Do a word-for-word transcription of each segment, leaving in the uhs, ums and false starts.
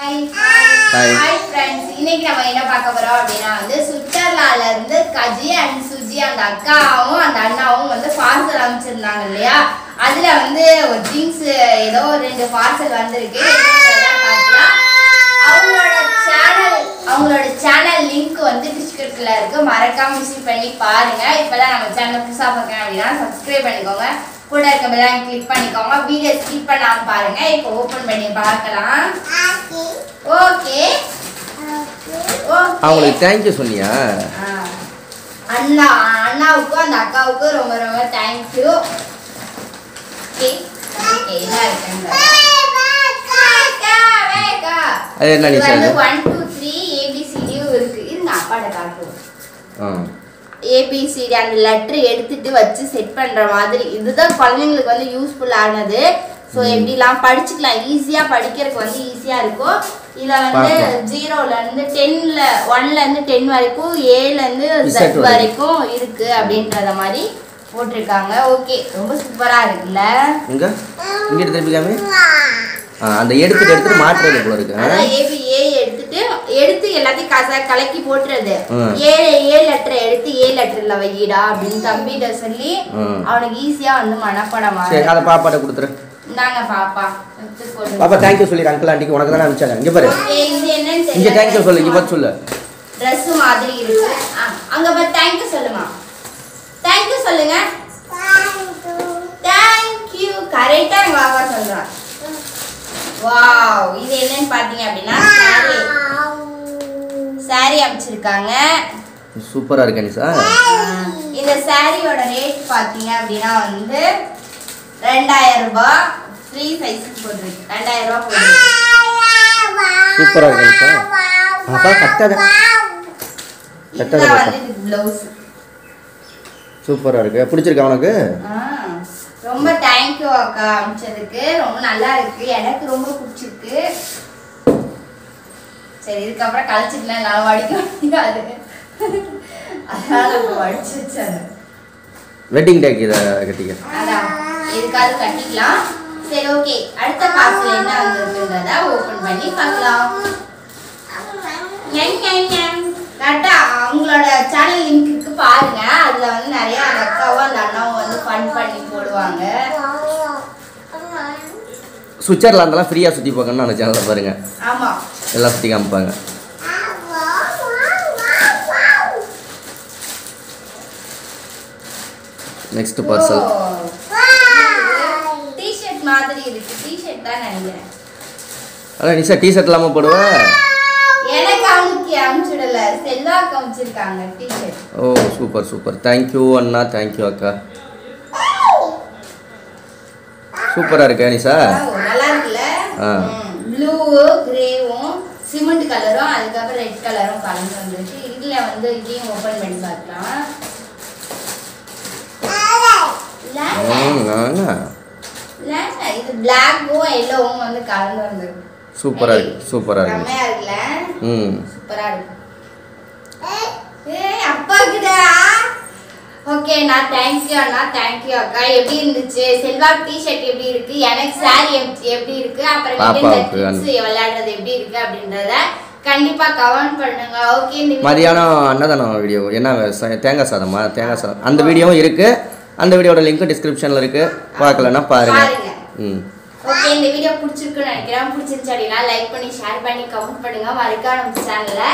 Hi. Hi. Hi friends. இன்னைக்கு நம்ம என்ன பார்க்க போறோம் அப்படினா வந்து சுவிட்சர்லாந்துல இருந்து கஜி and சுஜி அந்த அக்காவும் அந்த அண்ணாவும் வந்து பார்சல் அனுப்பிச்சிருந்தாங்க இல்லையா? அதுல வந்து ஒரு ஜிங்ஸ் ஏதோ ரெண்டு பார்சல் வந்திருக்கு. அவங்களோட சேனல் அவங்களோட சேனல் லிங்க் வந்து டிஸ்கிரிப்ஷன்ல இருக்கு. மறக்காம விசிட் பண்ணி பாருங்க. இப்பதான் நம்ம சேனல் புதுசா பார்க்கறீங்க அப்படினா Subscribe பண்ணிக்கோங்க. கூட இருக்க பெல் ஐகான் கிளிக் பண்ணிக்கோங்க. வீடியோ ஸ்கிப் பண்ணாம பாருங்க. இப்போ ஓபன் பண்ணி பார்க்கலாம். ஓகே. ஓகே. அவங்களுக்கு थैंक यू சோனியா. அண்ணா அண்ணாவுக்கு அந்த அக்காவுக்கு ரொம்ப ரொம்ப थैंक यू. ஓகே. ஓகே. எல்லாரும் அக்கா அக்கா. அது என்ன Nisha? one two three A B C D இருக்கு. இந்த அப்பாட காட்டு. ஆ. A B C D and letter எடுத்துட்டு வச்சு செட் பண்ற மாதிரி இதுதான் குழந்தைகளுக்கு வந்து யூஸ்புல் ஆனது. சோ எப்படிலாம் படிச்சுக்கலாம் ஈஸியா படிக்கிறதுக்கு வந்து ஈஸியா இருக்கும். இத வந்து ஜீரோல இருந்து டென்ல ஒன்ல இருந்து டென் வரைக்கும் ஏல இருந்து Z வரைக்கும் இருக்கு அப்படின்றத மாதிரி போட்டுருக்காங்க. ஓகே ரொம்ப சூப்பரா இருக்குல்ல. இங்க இங்க எடுத்துப்பிக்காமே அந்த எடுத்து எடுத்து மாற்றுறது போல இருக்கு. அத A B A எடுத்துட்டு எடுத்து எல்லாத்தையும் கலக்கி போட்டுறது. ஏ ஏ லெட்டர் எடுத்து ஏ லெட்டர்ல வைடா அப்படினு தம்பிட்ட சொல்லி அவனுக்கு ஈஸியா வந்து மனப்படமா. சரி அத பாப்பாட்ட கொடுத்துறேன். நாங்க பாப்பா எடுத்து பாப்பா थैंक यू சொல்லி அங்கிள் ஆண்டிக்கு உனக்கு தான் அனுப்பிச்சாங்க. இங்க பாரு. இது என்னன்னு இங்க थैंक यू சொல்லு. இவ சொல்லு. Dress மாதிரி இருக்கு. அங்க பா थैंक यू சொல்லுமா. थैंक यू சொல்லுங்க. Thank you. Thank you. கரெக்ட்டா வாவா சொல்றா. வாவ் இது என்னன்னு பாத்தீங்க அப்படினா சாரி சாரி அம்ச்சிருக்காங்க. சூப்பரா இருக்கு நிஷா. இந்த சாரியோட ரேட் பாத்தீங்க அப்படினா வந்து ரெண்டாயிரம் ரூபாய் ஃப்ரீ சைஸ் போடுறீங்க. ரெண்டாயிரம் ரூபாய் போடுறீங்க. சூப்பரா இருக்கு நிஷா. பாப்பா கட்டடா கட்டடா வந்து ப்ளவுஸ் சூப்பரா இருக்கு. பிடிச்சிருக்கா உங்களுக்கு? ரொம்ப थैंक यू அக்கா அம்ச்சதுக்கு. ரொம்ப நல்லா இருக்கு. எனக்கு ரொம்ப பிடிச்சிருக்கு. சரி இதுக்கு அப்புறம் கலச்சிக்கலாம். நான் வாடிக்க அது அதால வாடிச்சேன். வெட்டிங் டேக்கு இத கட்டிக்கலாம். அத இதுக்காவது கட்டிக்கலாம். சரி ஓகே அடுத்த பாஸ்ல என்ன வந்திருக்குன்றத ஓபன் பண்ணி பார்க்கலாம். ஞங் ஞங் ஞங் கட்டா அவங்களோட சேனல் லிங்க்க்கு பாருங்க. அதுல வந்து நிறைய அக்காவோ அந்த அண்ணாவோ வந்து ஃபன் பண்ணி போடுவாங்க. சுவிட்சர்லாந்துல ஃப்ரீயா சுத்தி பார்க்கணும் அந்த சேனல்ல பாருங்க. ஆமா எல்லாம் சுத்தி காமிப்பாங்க. நெக்ஸ்ட் பார்சல் டீ-ஷர்ட் மாதிரி இருக்கு. டீ-ஷர்ட் தான் நினைக்கிறேன். அட நிஷா டீ-ஷர்ட் லாம போடுவா. செல்வா காமிச்சிருக்காங்க டீ-ஷர்ட். ஓ சூப்பர் சூப்பர். थैंक यू அண்ணா. थैंक यू அக்கா. சூப்பரா இருக்கு நிஷா. நல்லா இருக்குல. ப்ளூ கிரேவும் சிமெண்ட் கலரும் அதுக்கு அப்புறம் ரெட் கலரும் கலந்து வந்துருக்கு. இதுல வந்து இதையும் ஓபன் பண்ணி பார்க்கலாம். லாலா லாலா இது Black-வும் Yellow-வும் வந்து கலந்து வந்துருக்கு. சூப்பரா இருக்கு. சூப்பரா இருக்கு. நல்லா இருக்குல. ம் சூப்பரா இருக்கு. ஏய் அப்பா கிட்ட ஓகே நான் थैंक यू அண்ணா. थैंक यू அக்கா. எப்படி இருந்துச்சு செல்வா டீ-ஷர்ட்? எப்படி இருக்கு? எனக்கு saree எப்படி இருக்கு? அப்புறம் இந்த கிட்ஸ் விளையாடுறது எப்படி இருக்கு அப்படின்றத கண்டிப்பா கமெண்ட் பண்ணுங்க. ஓகே இந்த மரியானா அண்ணாதான வீடியோ என்ன தேங்காய் சாதமா தேங்காய் சாதம் அந்த வீடியோவும் இருக்கு. அந்த வீடியோட லிங்க் டிஸ்கிரிப்ஷன்ல இருக்கு. பார்க்கலனா பாருங்க. ம் ஓகே இந்த வீடியோ பிடிச்சிருக்குன்னு நினைக்கிறேன். பிடிச்சிருந்தா லைக் பண்ணி ஷேர் பண்ணி கமெண்ட் பண்ணுங்க. மறக்காம நம்ம சேனல்ல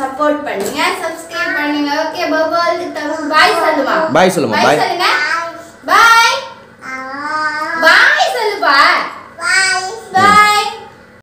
support பண்ணுங்க. Subscribe பண்ணுங்க. Okay bye bye. தரணும். பை சொல்லுமா. பை சொல்லுமா. பை சொல்லுங்க. பை.